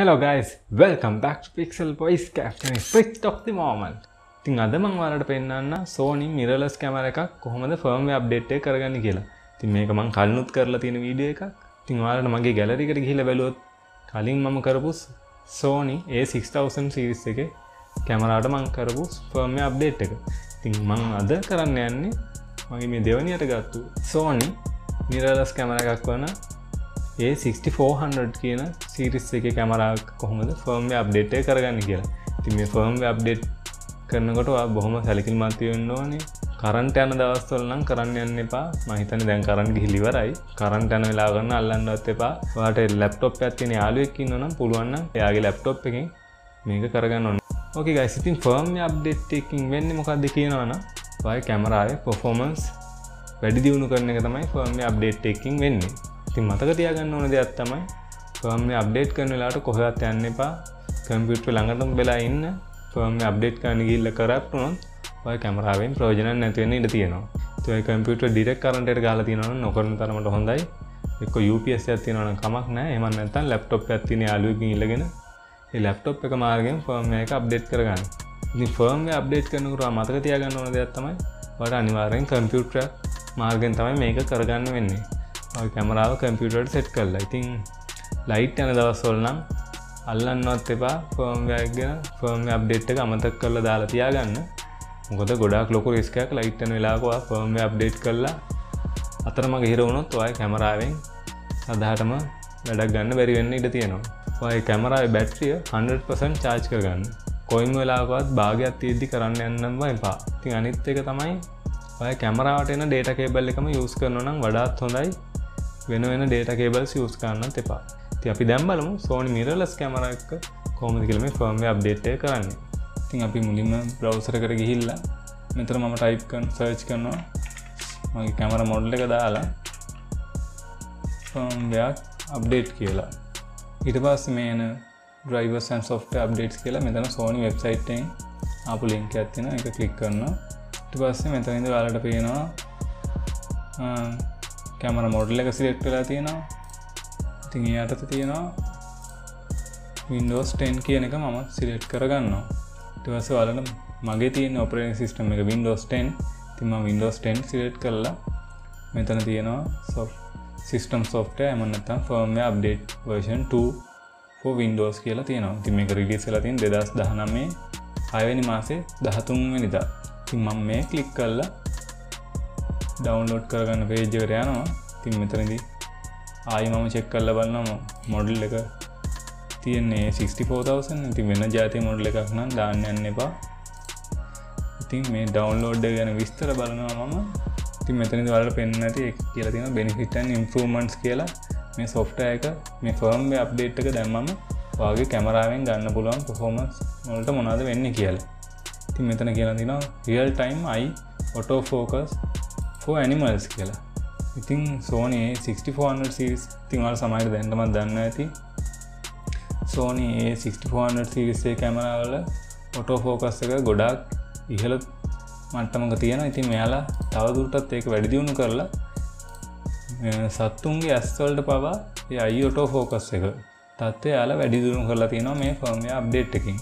Hello guys, welcome back to Pixel Boys Captain Pick of the Moment. ඉතින් අද මම ඔයාලට පෙන්නන්න Sony mirrorless camera එකක් කොහොමද firmware update එක කරගන්නේ කියලා. ඉතින් මේක මම කලිනුත් කරලා තියෙන වීඩියෝ එකක්. ඉතින් ඔයාලට මගේ gallery එකට ගිහිල්ලා බලුවොත් කලින් මම කරපු Sony a6400 series එකේ කැමරාවට මම කරපු firmware update එක. ඉතින් මම අද කරන්න යන්නේ මගේ මේ දෙවණියට ගත්තු Sony mirrorless camera එකක් වන a6400 කියන series එකේ කැමරාවක් කොහොමද firmware update එක කරගන්නේ කියලා. ඉතින් මේ firmware update කරනකොට ඔයා බොහොම සැලකිලිමත් වෙන්න ඕනේ. කරන්ට් යන දවස්වල නම් කරන්න යන්න එපා. මම හිතන්නේ දැන් කරන්ට් ගිහිලි ඉවරයි. කරන්ට් යන වෙලාව ගන්න අල්ලන්නවත් එපා. ඔයාට laptop එකක් තියෙන යාළුවෙක් ඉන්නවා නම් පුළුවන් නම් එයාගේ laptop එකෙන් මේක කරගන්න ඕනේ. Okay guys, ඉතින් firmware update එකකින් වෙන්නේ මොකද්ද කියනවා නම් ඔයාගේ කැමරාවේ performance වැඩි දියුණු කරන එක තමයි firmware update එකකින් වෙන්නේ. ඉතින් මතක තියාගන්න ඕන දෙයක් තමයි firmware update කරන වෙලාවට කොහෙවත් යන්න එපා. කම්පියුටර් ළඟටම වෙලා ඉන්න firmware update කරන්න ගිහිල්ලා කරප්ට් වුණොත් ඔය කැමරාවෙන් ප්‍රයෝජනක් නැති වෙන්න ඉඩ තියෙනවා. ඉතින් ඔය කම්පියුටර් ඩිරෙක්ට් කරන්ට් එකට ගහලා තියෙනවා නම් නොකරන තරමට හොඳයි. එක්ක UPS එකක් තියෙනවා නම් කමක් නැහැ. එහෙම නැත්නම් laptop එකක් තියෙන යාළුවෙක්ගෙන් ඉල්ලගෙන ඒ laptop එක මාර්ගයෙන් firmware එක update කරගන්න. ඉතින් firmware update කරනකොට මතක තියාගන්න ඕන දෙයක් තමයි ඔයාලා අනිවාර්යෙන් කම්පියුටර් මාර්ගයෙන් තමයි මේක කරගන්න වෙන්නේ. ඔය කැමරාව කම්පියුටර් සෙට් කරලා. ඉතින් ලයිට් යන දවස්වල නම් අල්ලන්නවත් එපා. firmware එක ගැන firmware update එක අමතක කරලා දාලා තියාගන්න. මොකද ගොඩාක් ලොකු රිස්ක් එකක් ලයිට් යන වෙලාවක ඔයා firmware update කරලා අතරමඟ හිර වුණොත් ඔයාගේ කැමරාවෙන් සදාටම වැඩක් ගන්න බැරි වෙන්න ඉඩ තියෙනවා. ඔයාගේ කැමරාවේ බැටරිය 100% charge කරගන්න. කොයිම වෙලාවකවත් භාගයක් තියෙද්දි කරන්න යන්නම එපා. ඉතින් අනිත් එක තමයි ඔයාගේ කැමරාවට එන data cable එකම use කරනවා නම් වඩාත් හොඳයි. වෙන data cables use කරන්නත් එපා. ඉතින් අපි දැන් බලමු Sony mirrorless camera එක කොහොමද කියලා මේ firmware update එක කරන්නේ. ඉතින් අපි මුලින්ම browser එකට ගිහිල්ලා මෙතන මම type කරන search කරනවා මගේ camera model එක දාලා firmware update කියලා. ඊට පස්සේ මේ එන drivers and software updates කියලා මෙතන Sony website එකෙන් ආපු link එකක් තියෙනවා. ඒක click කරනවා. ඊට පස්සේ මෙතන ඉඳලා ඔයාලට පේනවා कैमरा मॉडल का सिलेक्ट වෙලා තියෙනවා. ඉතින් ඊයටත් තියෙනවා Windows 10 කියන එක මම සිලෙක්ට් කරගන්නවා. ඊට පස්සේ ඔයාලට මගේ තියෙන ඔපරේටින් සිස්ටම් එක Windows 10. ඉතින් මම Windows 10 සිලෙක්ට් කරලා මෙතන තියෙනවා system software එමන් නැත්නම් firmware update version 2 for Windows කියලා තියෙනවා. ඉතින් මේක රිලීස් වෙලා තියෙන 2019 6 වෙනි මාසේ 13 වෙනිදා. ඉතින් මම මේ ක්ලික් කරලා डाउनलोड කරගන්න page එකට යනවා. ඉතින් මෙතනදී ආයි මම check කරලා බලනවා model එක තියෙන්නේ 64000. ඉතින් වෙන જાතිය model එකක් නම් දාන්න යන්න එපා. ඉතින් මේ download එක ගැන විස්තර බලනවා මම. ඉතින් මෙතනදී ඔයාලට පෙන්වන්න ඇති ඒක කියලා තියෙනවා benefit and improvements කියලා. මේ software එක මේ firmware update එක දැම්මම ඔයාගේ කැමරාවෙන් ගන්න පුළුවන් performance වලට මොනවද වෙන්නේ කියලා. ඉතින් මෙතන කියලා තියෙනවා real time eye auto focus animals කියලා. ඉතින් Sony a6400 series ඉතින් ඔයාලා සමහර දැනටමත් දන්නවා ඇති. Sony a6400 series එකේ කැමරා වල auto focus එක ගොඩාක් ඉහළ මට්ටමක තියෙනවා. ඉතින් මෙයාලා තවදුරටත් ඒක වැඩි දියුණු කරලා සත්තුන්ගේ ඇස් වලට පවා ඒ eye auto focus එක තත්ත්වය යාලා වැඩි දියුණු කරලා තියෙනවා මේ firmware update එකකින්.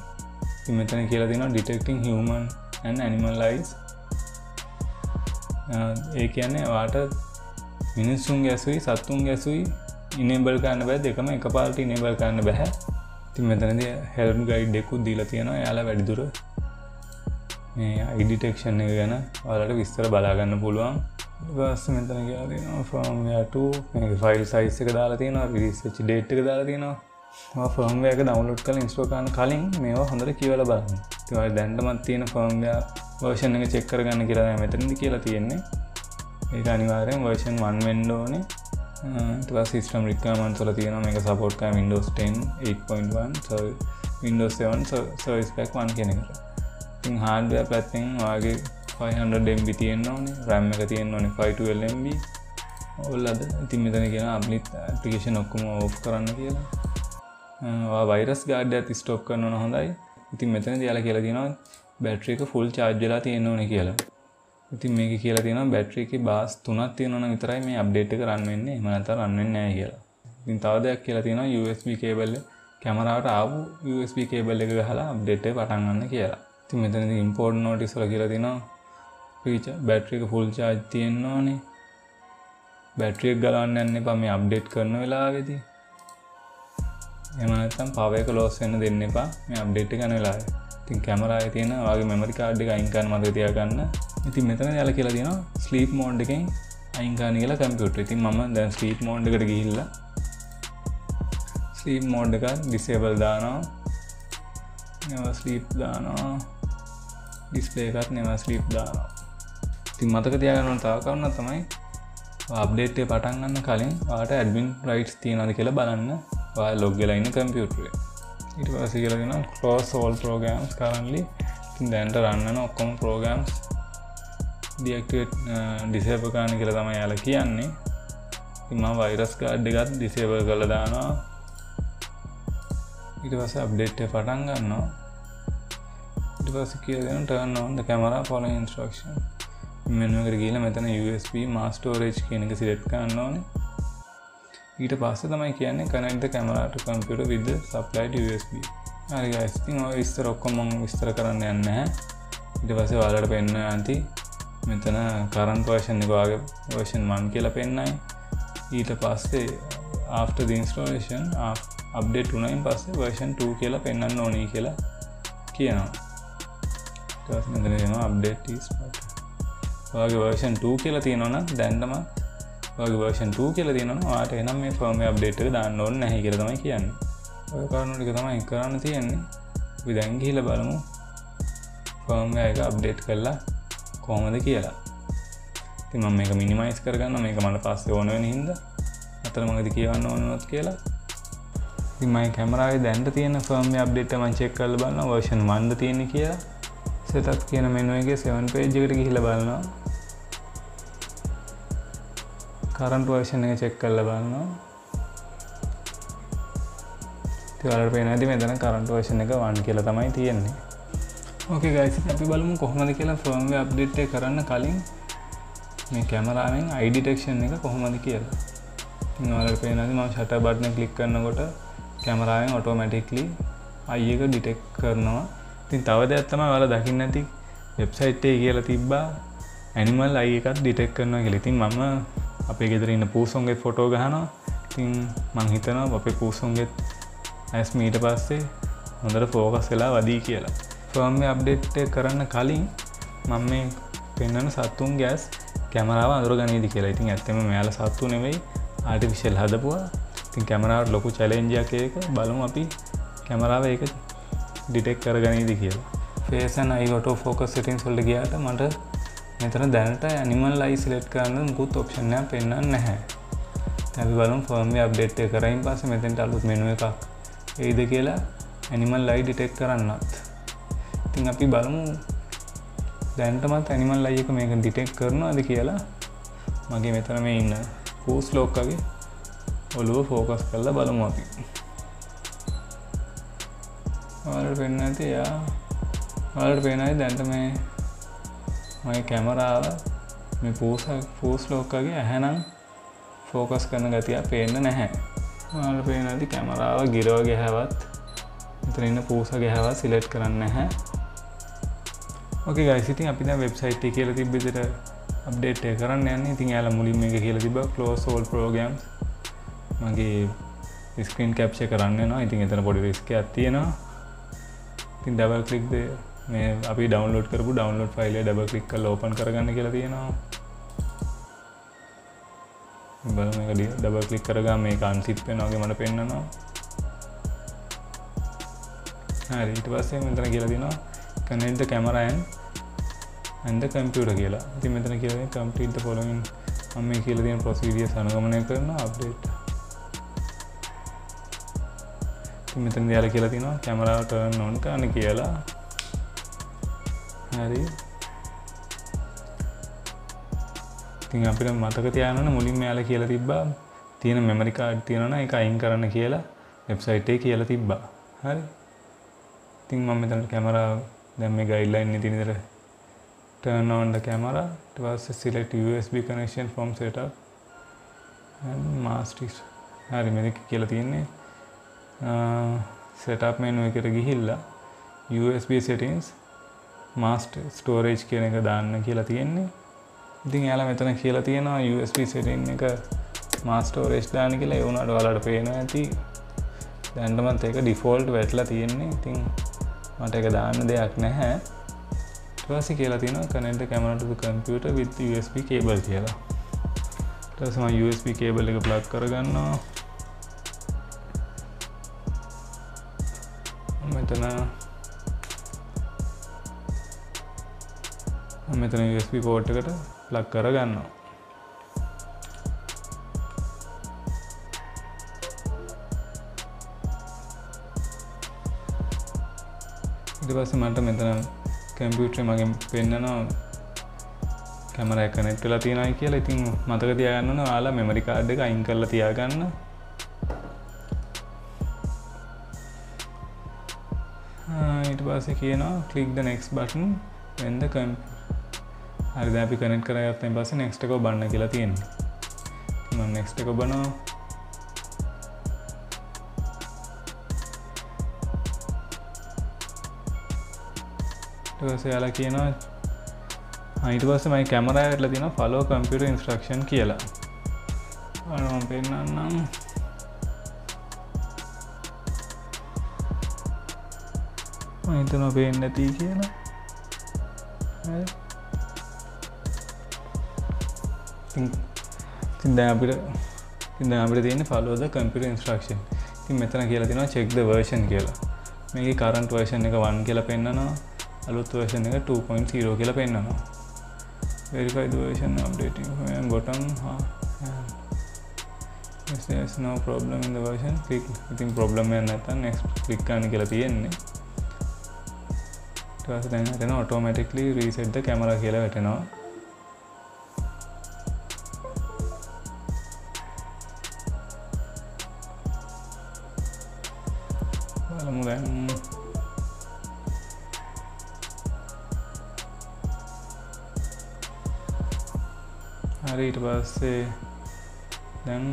ඉතින් මෙතන කියලා තියෙනවා detecting human and animal eyes. ඒ කියන්නේ වාට මිනිස්සුන්ගේ ඇසුයි සත්තුන්ගේ ඇසුයි enable කරන්න බෑ. දෙකම එකපාරට enable කරන්න බෑ. ඉතින් මෙතනදී help guide එකකුත් දීලා තියෙනවා. එයාලා වැඩිදුර මේ eye detection එක ගැන ඔයාලට විස්තර බලා ගන්න පුළුවන්. ඊපස්සේ මෙතන කියලා දෙනවා firmware 2 මේක file size එක දාලා තියෙනවා. release වෙච්ච date එක දාලා තියෙනවා. ඔයා firmware එක download කරලා install කරන්න කලින් මේවා හොඳට කියවලා බලන්න. ඉතින් ඔයාලා දැනටමත් තියෙන firmware version එක check කරගන්න කියලා තමයි මෙතනදී කියලා තියෙන්නේ. ඒක අනිවාර්යෙන් version 1 වෙන්න ඕනේ. ඊට පස්සේ system requirements වල තියෙනවා මේක support කරන Windows 10 8.1 so Windows 7 service pack 1 කියන එකට. ඉතින් hardware පැත්තෙන් ඔයාගේ 500 MB තියෙන්න ඕනේ. RAM එක තියෙන්න ඕනේ 512 MB. ඔයාලද ඉතින් මෙතන කියන application ඔක්කොම off කරන්න කියලා. ඔයා virus guard එකත් stop කරනවා නම් හොඳයි. ඉතින් මෙතනදී යාලා කියලා තියෙනවා बैटरी का फुल चार्ज වෙලා තියෙන්න ඕනේ කියලා. ඉතින් මේක කියලා තියෙනවා බැටරි එකේ බාස් 3ක් තියෙනවා නම් විතරයි මේ අප්ඩේට් එක රන් වෙන්නේ. එහෙම නැත්නම් රන් වෙන්නේ නැහැ කියලා. ඉතින් තව දෙයක් කියලා තියෙනවා USB කේබල් කැමරාවට ආපු USB කේබල් එක ගහලා අප්ඩේට් එක පටන් ගන්න කියලා. ඉතින් මෙතනදී ඉම්පෝට් නොටිස් වල කියලා තියෙනවා ෆීචර් බැටරි එක ෆුල් charge තියෙනවනේ. බැටරි එක ගලවන්න යන්න එපා මේ අප්ඩේට් කරන වෙලාවේදී. එහෙම නැත්නම් power එක loss වෙන්න දෙන්න එපා මේ අප්ඩේට් එක කරන වෙලාවේ. ඉතින් කැමරාවේ තියෙන ඔයාගේ memory card එක අයින් කරන්න මතක තියාගන්න. ඉතින් මෙතනදී යාලා කියලා තියෙනවා sleep mode එකෙන් අයින් කරන්න කියලා කම්පියුටර්. ඉතින් මම දැන් sleep mode එකට ගිහිල්ලා स्लीप मोड का डिसेबल दाना स्लीप दाना डिस्प्ले का नेवा स्लीप दाना मत दिया तमें अपडेट पटांग खाली वाट एडमिन राइट्स तीन के बना लग्न कंप्यूटर इट वैसे close all programs currently run programs deactivate disable करके अन्नी वायरस गार्ड का डिसेबल कर दाना इट वैसे अपडेट पटांग इट वैसे turn on the camera following instruction menu गीला मेतना यूएसबी मास स्टोरेज की सिलेक्ट करना इट पास मैं connect the camera to computer with supplied USB अरे इस तरह इस तरह करना इट वैसे वाले पेन आती मेतना करंट वर्षन आगे वर्षन मन के पेन इट पास after the installation after update होना पास वर्षन 2 के पेन नोनी के अपडेट वर्षन 2 के तीनों दंडम वर्षन 2 के तीनों वाटना मैं फर्मवेयर अपडेट दाँडो नहीं किया कमी विधि बलम फर्मवेयर अपडेट कला कोमद की मम्मी मिनिमाइज कर मम्मी मैं पास ओन हिंद अत मगदी ओन के मैं कैमरा दंड तीन फर्मवेयर अपडेट मैं चेक कर बालना वर्षन 1 तीन किया सेटअप किया मेनू के 7 पेज की बालना करंट वर्षन चेक कर बालना पैन मैं करंट वर्षन का 1 के तमें तीन ओके गाइस अभी बाल कोहमद के फर्मवेयर अपडेट करना खाली मैं कैमरा आई डिटेक्शन का कोहमद की पैन मैं शटर बटन क्लिक करना गोटा कैमरा ऑटोमेटिकली आई का डिटेक्ट करना तीन तवदे अतम वाला दखिना थी वेबसाइट तिब्बा एनिमल आई का डिटेक्ट करना के लिए तीन मम्मा अपे इधर इन पूस होंगे फोटो गहना तीन मंगीतना अपे पूस होंगे ऐस मीट पास से अंदर फोकस अदी के फर्म में अपडेट करना खाली मम्मी पेन सातू गैस कैमरा अंदर गनी दिखेला थिंक अत में मेला सातू ने भाई आर्टिफिशियल हदपुआ कैमरा लोग चैलेंज के बलूम अभी कैमरा एक डिटेक्ट करके दिखे face and eye auto focus settings गया मट मैं दैनता एनिमल आई सिलेक्ट करना गुत ऑप्शन है पेन है अभी बलूम फर्मवेयर अपडेट कर पास मेतन टालू मेनू का इधला एनिमल आई डिटेक्ट करना तीन अभी बलूम दैनता मत एनिमल आई मैं डिटेक्ट करना अभी मगे मेतन मेन पूस लोग का भी वो फोकस कर बलम पेन वाले पेन दंत में मैं कैमरा मैं पूस पूस लोग अहना फोकस करना गति पेन नहे वाले पेन कैमरा गिरो गया पूस गया सिलेक्ट करना है ओके गाइस इतनी अपनी वेबसाइट के अपडेट करना मुली में क्लोज ऑल प्रोग्राम्स मगे स्क्रीन कैप्चर कराने ना आई थिंक इतना बड़ी रिस्क आती है ना तीन डबल क्लिक दे मैं अभी डाउनलोड कर डाउनलोड फाइल है डबल क्लिक कर ओपन करने के लिए ना बल मैं डबल क्लिक करेगा मैं कांसित पेन आगे मेरा पेन ना हाँ इट बस मैं इतना खेला दी ना connect the camera and the computer खेला मैं इतना खेला कंप्लीट द फॉलोइंग हमें खेल दी प्रोसीजर्स अनुगमन करना अपडेट मित्र दिया के तीन कैमरा टर्न ऑन का अरे तीन अपने मतक तीन मुली में आला खेल तिब्बा तीन मेमरी कार्ड तीन एक आइंग करना खेल वेबसाइट खेल तिब्बा अरे तीन मम्मी तन कैमरा दम्मी गाइडलाइन तीन टर्न ऑन द कैमरा इट वाज select USB connection from setup and master अरे मेरे खेल तीन सेटअप मेनू एकर गिहिल्ला USB सेटिंग्स मास्टर स्टोरेज කියන එක දාන්න කියලා තියෙන්නේ. ඉතින් එයාලා මෙතන කියලා තියෙනවා USB setting එක master storage දාන්න කියලා. ඒ වුණාට ඔයාලට පේනවා ඇති දැන්මත් ඒක default වැටලා තියෙන්නේ. ඉතින් මට ඒක දාන්න දෙයක් නැහැ. ඊට පස්සේ කියලා තියෙනවා connect the camera to the computer with USB cable කියලා. ඊට පස්සේ මම USB cable එක plug කරගන්නවා. මෙතන USB port එකට plug කරගන්නවා. ඊට පස්සේ මට මෙතන computer එකේ මගෙන් පෙන්නනවා camera එක connect වෙලා තියෙනයි කියලා. ඉතින් මතක තියාගන්න ඕන ඔයාලා memory card එක අයින් කරලා තියාගන්න. ඊට පස්සේ කියනවා click the next button when the computer හරි දැන් අපි කනෙක්ට් කරගත්තන් පස්සේ next එක ඔබන්න කියලා තියෙනවා. මම next එක ඔබනවා. ඊට පස්සේ යාලා කියනවා ඊට පස්සේ මගේ කැමරාව ඇටලා තියෙනවා follow computer instruction කියලා. මම පෙන්නන්නම්. මම හිතනවා පේන්නේ නැති කියලා. හරි ඉතින් දැන් අපිට තියෙන්නේ follow the computer instruction. ඉතින් මෙතන කියලා තියෙනවා check the version කියලා. මේකේ current version එක 1 කියලා පෙන්නනවා. අලුත් version එක 2.0 කියලා පෙන්නනවා. verify the version updating from bottom. there is no problem in the version. click. ඉතින් problem එකක් නැත්නම් next click කරන්න කියලා තියෙන්නේ. ඊට පස්සේ දැන් හිතෙනවා automatically reset the camera කියලා වැටෙනවා. හරි ඊට පස්සේ දැන්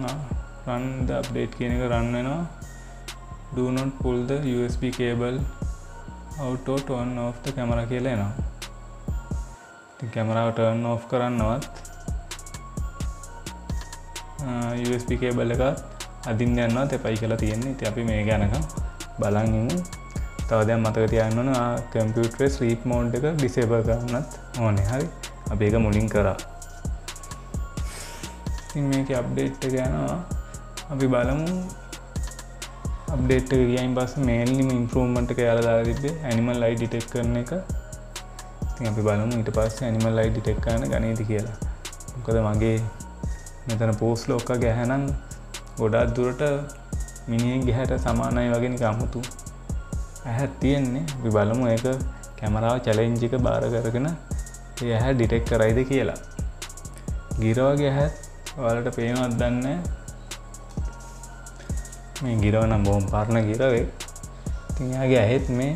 run the update කියන එක run වෙනවා. do not pull the USB cable out or turn off the camera කියලා එනවා. ඉතින් කැමරාව turn off කරන්නවත් USB cable එක අදින්න යන්නවත් එපයි කියලා තියෙනවා. ඉතින් අපි මේ ගැනකම් බලන් ඉමු. තව දැන් මතක තියාගන්න ඕන computer sleep mode එක disable කරන්නත් ඕනේ. හරි අපි ඒක මුලින් කරා. ඉතින් මේකේ අප්ඩේට් එක යනවා. අපි බලමු අප්ඩේට් එක ගියයින් පස්සේ මේන්ලිම ඉම්ප්‍රූව්මන්ට් එක යාලා දාලා තිබ්බේ animal eye detect කරන එක. ඉතින් අපි බලමු ඊට පස්සේ animal eye detect කරන ගණේද කියලා. මොකද මගේ මෙතන post lock එක ගහනනම් ගොඩාක් දුරට මිනිහෙක් ගහට සමානයි වගේ නිකන් අමුතු ඇහක් තියෙන්නේ. අපි බලමු ඒක කැමරාව challenge එක බාර කරගෙන ඒ ඇහ detect කරයිද කියලා. ගිර වගේ ඇහක් ඔයාලට පේනවත් දන්නේ මේ ගිරව නම් බොහොම පරණ ගිරවේ. ඉතින් එයාගේ ඇහෙත් මේ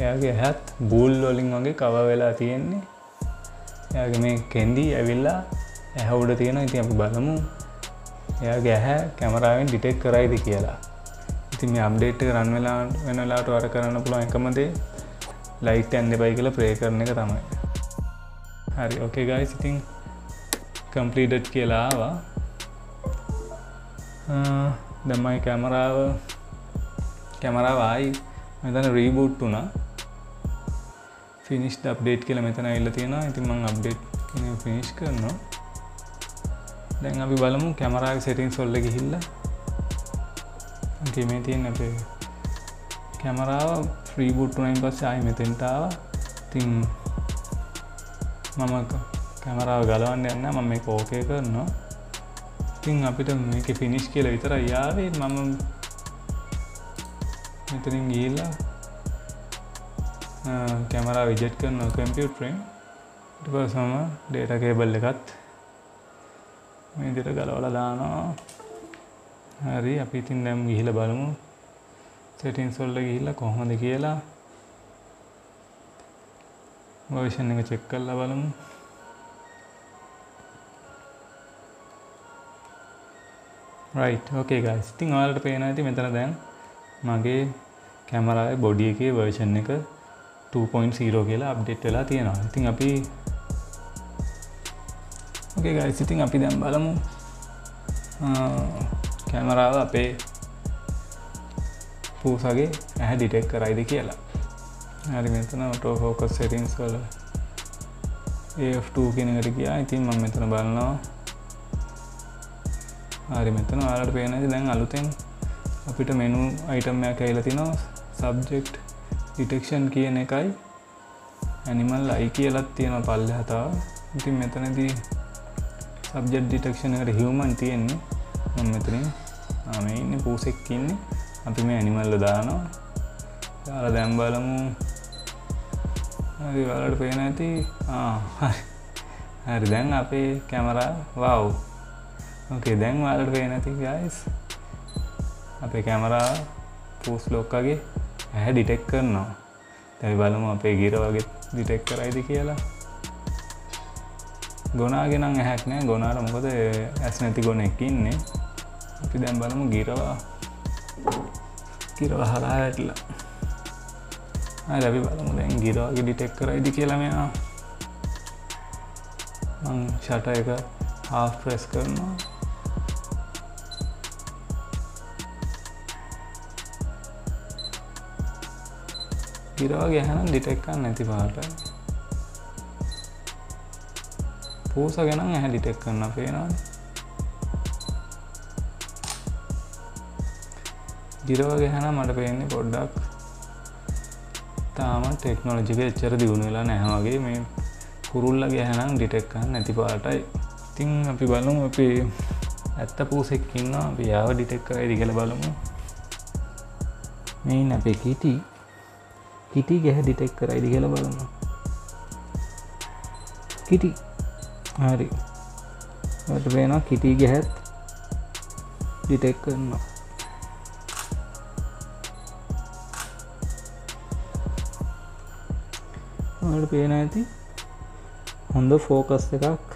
එයාගේ ඇහත් බූල් වලින් වගේ කව වෙලා තියෙන්නේ. එයාගේ මේ කෙන්දි ඇවිල්ලා ඇහ උඩ තියෙනවා. ඉතින් අපි බලමු එයාගේ ඇහ කැමරාවෙන් ඩිටෙක්ට් කරයිද කියලා. ඉතින් මේ අප්ඩේට් එක රන් වෙලා වෙන වෙලාවට වර කරන්න පුළුවන් එකම දේ ලයිට් යන්න දෙපයි කියලා ප්‍රේ කරන එක තමයි. හරි okay guys ඉතින් completed කියලා ආවා. දැන් මගේ කැමරාව ආයි මෙතන රීබූට් වුණා. finish the update කියලා මෙතන ඇවිල්ලා තියෙනවා. ඉතින් මම අප්ඩේට් කියන එක finish කරනවා. දැන් අපි බලමු කැමරාවේ settings වල ගිහිල්ලා. මේ තියෙන අපේ කැමරාව රීබූට් වුණායින් පස්සේ ආයි මෙතෙන්ට ආවා. ඉතින් මම කැමරාව ගලවන්න යන්න මම මේක ඕකේ කරනවා. ඉතින් අපිට මේකේ ෆිනිෂ් කියලා විතරයි ආවේ. මම මෙතනින් ගිහලා කැමරාව එඩිට් කරනවා කම්පියුටරෙන්. ඊට පස්සේ මම ඩේටා කේබල් එකත් මේ විදිහට ගලවලා දානවා. හරි අපි ඉතින් දැන් ගිහලා බලමු සෙටින්ග්ස් වලට ගිහලා කොහොමද කියලා version එක චෙක් කරලා බලමු. Right, okay guys. I think all the pain I මෙතන දැන් මගේ කැමරාවේ බොඩි එකේ version එක 2.0 කියලා අප්ඩේට් වෙලා තියෙනවා. ඉතින් අපි Okay guys, ඉතින් අපි දැන් බලමු කැමරාව අපේ පූසගේ ඇහැ detect කරයිද කියලා. හරි මෙතන auto focus settings වල AF2 කියන එකට ගියා. ඉතින් මම මෙතන බලනවා. හරි මෙතන ඔයාලට පේනවාද දැන් අලුතෙන් අපිට menu item එකක් ඇවිල්ලා තිනවා. subject detection කියන එකයි animal eye කියලා තියෙනවා පල්ලෙහා තව. ඉතින් මෙතනදී subject detection එකට human තියෙන්නේ. මම මෙතනින් මේ ඉන්නේ පූසෙක් ඉන්නේ. අපි මේ animal ලා දානවා. දාලා දැන් බලමු. හරි ඔයාලට පේන ඇති. හරි. හරි දැන් අපේ කැමරාව wow. Okay දැන් ඔයාලට පේන ඇති guys. අපේ කැමරාව පූස් ලොක් වගේ ඇහැ ඩිටෙක්ට් කරනවා. දැන් අපි බලමු අපේ ගිර වගේ ඩිටෙක්ට් කරයිද කියලා. ගොනාගේ නම් ඇහක් නෑ. ගොනාට මොකද ඇස් නැති ගොනෙක් ඉන්නේ. අපි දැන් බලමු ගිරව හරහා ඇටලා. හරි අපි බලමු දැන් ගිරවගේ ඩිටෙක්ට් කරයිද කියලා මෙයා. මං ෂටර් එක half press කරනවා. ගිරවගේ ඇහ නම් ඩිටෙක්ට් කරන්න නැති පාට. පූස ගැන ඇහැ ඩිටෙක්ට් කරන්න පේනවනේ. ගිරව ගැන මට පේන්නේ පොඩ්ඩක් තාම ටෙක්නොලොජි එක එච්චර දියුණු වෙලා නැහැ වගේ මේ කුරුල්ලගේ ඇහැ නම් ඩිටෙක්ට් කරන්න නැති පාටයි. ඉතින් අපි බලමු අපි ඇත්ත පූසෙක් ඉන්නවා අපි යාව ඩිටෙක්ට් කරයිද කියලා බලමු. මේ අපේ කිටිගේ ඇහැ ඩිටෙක්ට් කරයිද කියලා බලමු. කිටි හරි ඔයාලට පේනවා කිටි ගැහත් ඩිටෙක්ට් කරනවා. ඔයාලට පේන ඇති හොඳ ફોකස් එකක්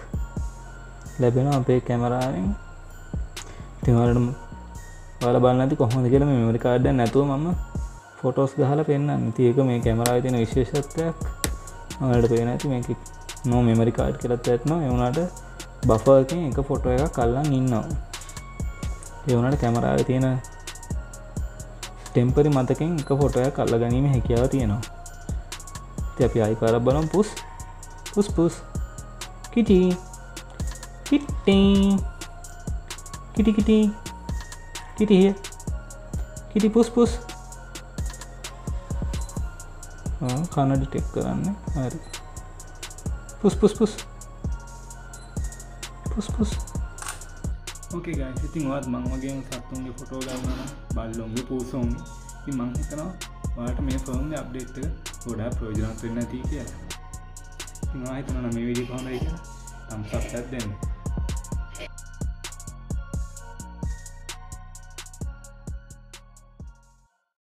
ලැබෙනවා අපේ කැමරාවෙන්. ඉතින් ඔයාලා බලන්න ඇති කොහොමද කියලා මේ මෙමරි කාඩ් එක නැතුව මම ෆොටෝස් ගහලා පෙන්නන්න. ඉතින් ඒක මේ කැමරාවේ තියෙන විශේෂත්වයක්. ඔයාලට පේන ඇති මේකේ නෝ මෙමරි කාඩ් කියලත් ඇත්නවා. ඒ වුණාට බෆර් එකෙන් එක ෆොටෝ එකක් අල්ලන් ඉන්නවා. ඒ වුණාට කැමරාවේ තියෙන ටෙම්පරි මතකෙන් එක ෆොටෝ එකක් අල්ල ගැනීම හැකියාව තියෙනවා. ඉතින් අපි ආයි පාරක් බලමු. පුස් කිටි පුස් කන ඩිටෙක්ට් කරන්නේ. හරි පුස්. Okay guys, ඉතින් ඔයාලත් මම වගේම සත්තුන්ගේ ෆොටෝ ගන්නවා බල්ලොන්ගේ පූසොන්ගේ. ඉතින් මම හිතනවා ඔයාලට මේ ෆෝන් එක අප්ඩේට් එක ගොඩාක් ප්‍රයෝජනවත් වෙන්න ඇති කියලා. ඉතින් ඔයා හිතනවා මේ වීඩියෝ කොහොමද කියලා thumbs up එකක් දෙන්න.